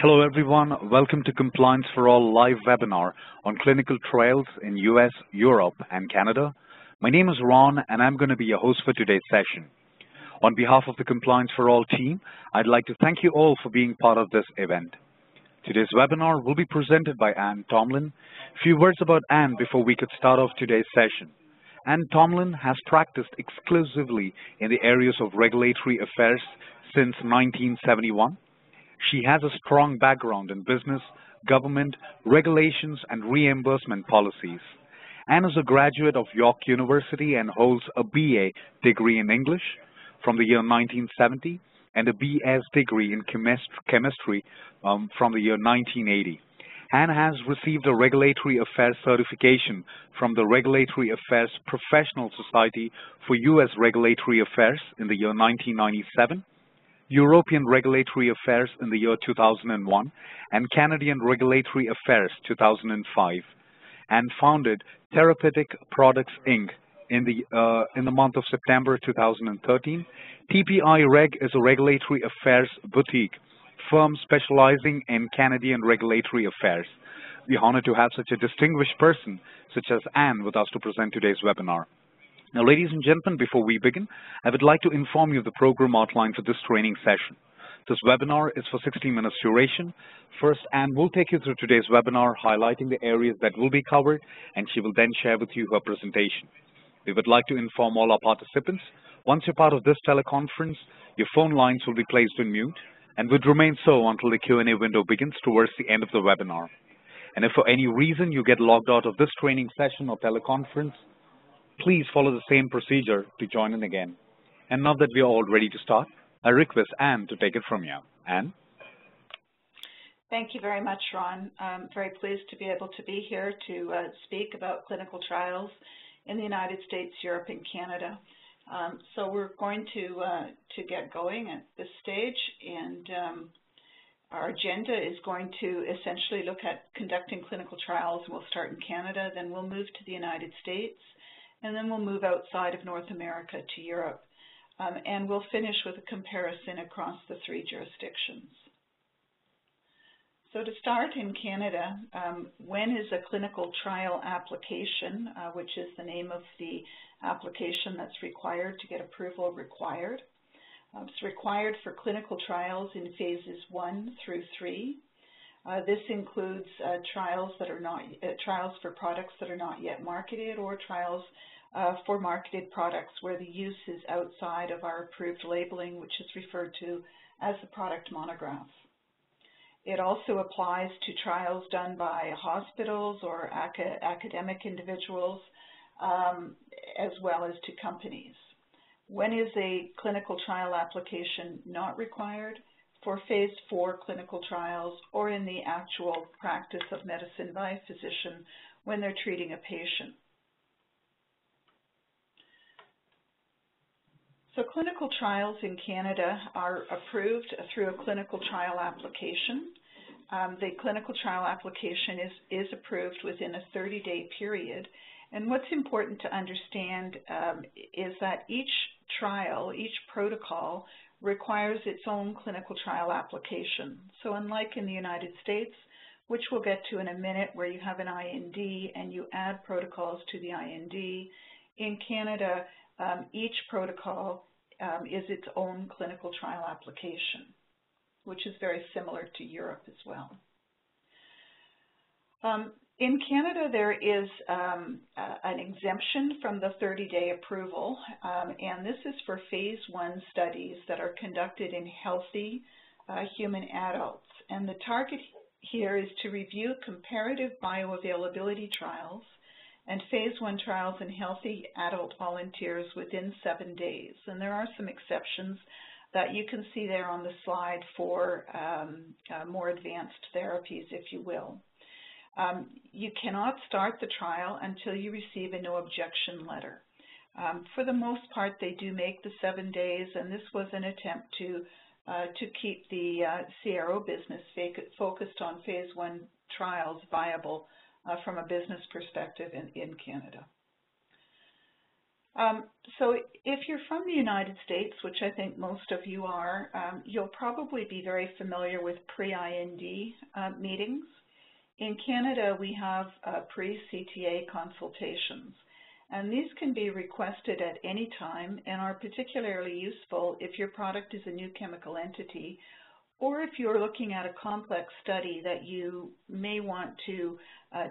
Hello everyone, welcome to Compliance4All live webinar on clinical trials in US, Europe, and Canada. My name is Ron and I'm going to be your host for today's session. On behalf of the Compliance4All team, I'd like to thank you all for being part of this event. Today's webinar will be presented by Anne Tomlin. A few words about Anne before we could start off today's session. Anne Tomlin has practiced exclusively in the areas of regulatory affairs since 1971. She has a strong background in business, government, regulations, and reimbursement policies. Anne is a graduate of York University and holds a BA degree in English from the year 1970 and a BS degree in chemistry from the year 1980. Anne has received a Regulatory Affairs certification from the Regulatory Affairs Professional Society for U.S. Regulatory Affairs in the year 1997. European Regulatory Affairs in the year 2001, and Canadian Regulatory Affairs 2005, and founded Therapeutic Products, Inc. in the month of September 2013. TPI Reg is a regulatory affairs boutique firm specializing in Canadian regulatory affairs. We're honored to have such a distinguished person such as Anne with us to present today's webinar. Now, ladies and gentlemen, before we begin, I would like to inform you of the program outline for this training session. This webinar is for 60 minutes duration. First, Anne will take you through today's webinar, highlighting the areas that will be covered, and she will then share with you her presentation. We would like to inform all our participants, once you're part of this teleconference, your phone lines will be placed on mute and would remain so until the Q&A window begins towards the end of the webinar. And if for any reason you get logged out of this training session or teleconference, please follow the same procedure to join in again. And now that we are all ready to start, I request Anne to take it from you. Anne? Thank you very much, Ron. I'm very pleased to be able to be here to speak about clinical trials in the United States, Europe, and Canada. So we're going to get going at this stage, and our agenda is going to essentially look at conducting clinical trials. We'll start in Canada, then we'll move to the United States, and then we'll move outside of North America to Europe. And we'll finish with a comparison across the three jurisdictions. So to start in Canada, when is a clinical trial application, which is the name of the application that's required to get approval, required? It's required for clinical trials in phases 1 through 3. This includes trials for products that are not yet marketed, or trials for marketed products where the use is outside of our approved labeling, which is referred to as the product monograph. It also applies to trials done by hospitals or academic individuals, as well as to companies. When is a clinical trial application not required? For phase 4 clinical trials, or in the actual practice of medicine by a physician when they're treating a patient. So clinical trials in Canada are approved through a clinical trial application. The clinical trial application is approved within a 30-day period. And what's important to understand is that each trial, each protocol, requires its own clinical trial application. So unlike in the United States, which we'll get to in a minute, where you have an IND and you add protocols to the IND, in Canada, each protocol is its own clinical trial application, which is very similar to Europe as well. In Canada, there is an exemption from the 30-day approval, and this is for phase 1 studies that are conducted in healthy human adults. And the target here is to review comparative bioavailability trials and phase 1 trials in healthy adult volunteers within 7 days. And there are some exceptions that you can see there on the slide for more advanced therapies, if you will. You cannot start the trial until you receive a no objection letter. For the most part, they do make the 7 days, and this was an attempt to keep the CRO business focused on phase 1 trials viable from a business perspective in Canada. So if you're from the United States, which I think most of you are, you'll probably be very familiar with pre-IND meetings. In Canada, we have pre-CTA consultations, and these can be requested at any time and are particularly useful if your product is a new chemical entity or if you're looking at a complex study that you may want to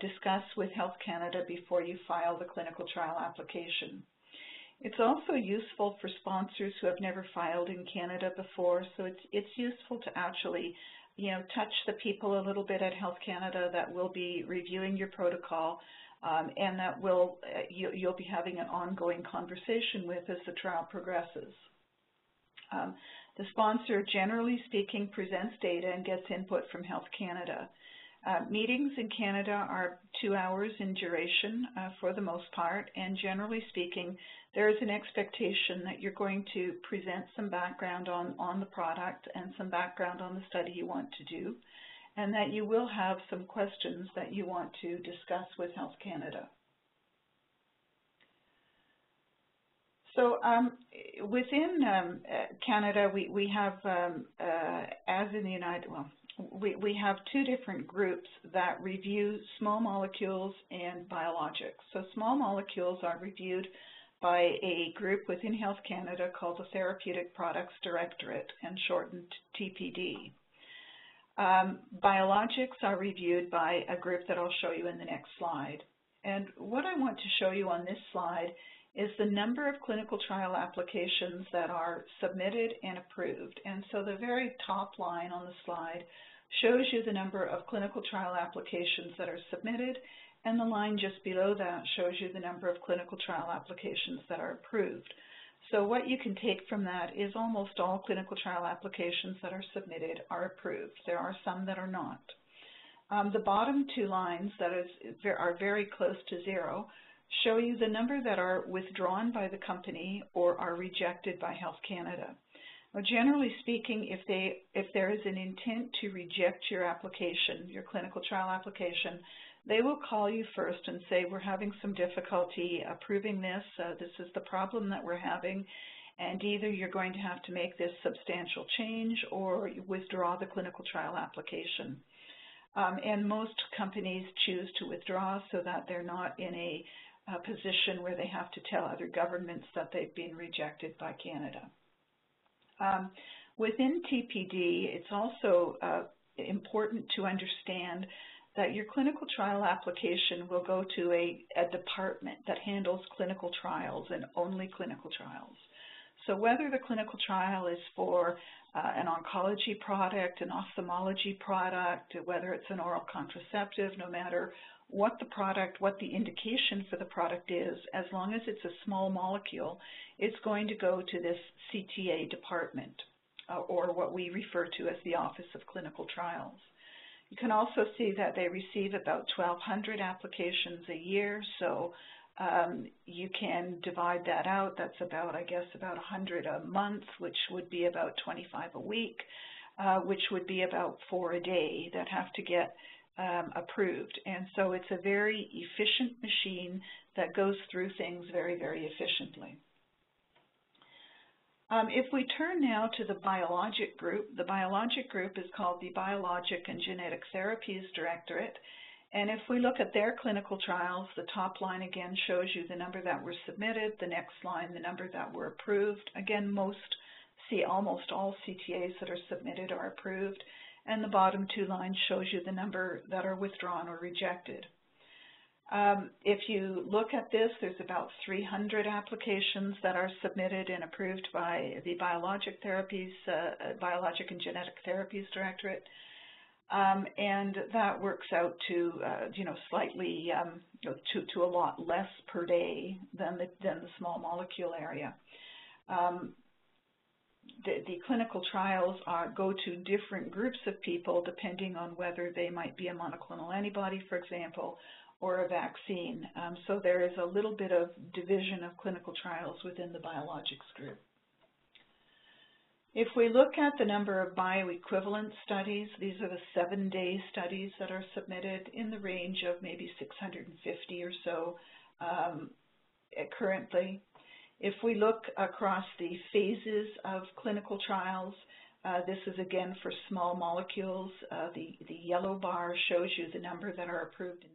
discuss with Health Canada before you file the clinical trial application. It's also useful for sponsors who have never filed in Canada before, so it's useful to actually, you know, touch the people a little bit at Health Canada that will be reviewing your protocol and that will you'll be having an ongoing conversation with as the trial progresses. The sponsor, generally speaking, presents data and gets input from Health Canada. Meetings in Canada are 2 hours in duration for the most part, and generally speaking, there is an expectation that you're going to present some background on the product and some background on the study you want to do, and that you will have some questions that you want to discuss with Health Canada. So within Canada, we have, as in the United, well, we have two different groups that review small molecules and biologics. So small molecules are reviewed by a group within Health Canada called the Therapeutic Products Directorate, and shortened TPD. Biologics are reviewed by a group that I'll show you in the next slide. And what I want to show you on this slide is the number of clinical trial applications that are submitted and approved. And so the very top line on the slide shows you the number of clinical trial applications that are submitted, and the line just below that shows you the number of clinical trial applications that are approved. So what you can take from that is almost all clinical trial applications that are submitted are approved. There are some that are not. The bottom two lines that are very close to zero show you the number that are withdrawn by the company or are rejected by Health Canada. Now, generally speaking, if there is an intent to reject your application, your clinical trial application, they will call you first and say, we're having some difficulty approving this, this is the problem that we're having, and either you're going to have to make this substantial change or withdraw the clinical trial application. And most companies choose to withdraw so that they're not in a position where they have to tell other governments that they've been rejected by Canada. Within TPD, it's also important to understand that your clinical trial application will go to a department that handles clinical trials and only clinical trials. So whether the clinical trial is for an oncology product, an ophthalmology product, whether it's an oral contraceptive, no matter what the product, what the indication for the product is, as long as it's a small molecule, it's going to go to this CTA department, or what we refer to as the Office of Clinical Trials. You can also see that they receive about 1,200 applications a year, so you can divide that out. That's about, I guess, about 100 a month, which would be about 25 a week, which would be about 4 a day that have to get approved. And so it's a very efficient machine that goes through things very, very efficiently. If we turn now to the biologic group is called the Biologic and Genetic Therapies Directorate. And if we look at their clinical trials, the top line again shows you the number that were submitted, the next line the number that were approved. Again, almost all CTAs that are submitted are approved, and the bottom two lines shows you the number that are withdrawn or rejected. If you look at this, there's about 300 applications that are submitted and approved by the Biologic and Genetic Therapies Directorate. And that works out to, you know, slightly to a lot less per day than the small molecule area. The clinical trials go to different groups of people depending on whether they might be a monoclonal antibody, for example, or a vaccine. So there is a little bit of division of clinical trials within the biologics group. If we look at the number of bioequivalent studies, these are the 7-day studies that are submitted in the range of maybe 650 or so currently. If we look across the phases of clinical trials, this is again for small molecules. The yellow bar shows you the number that are approved in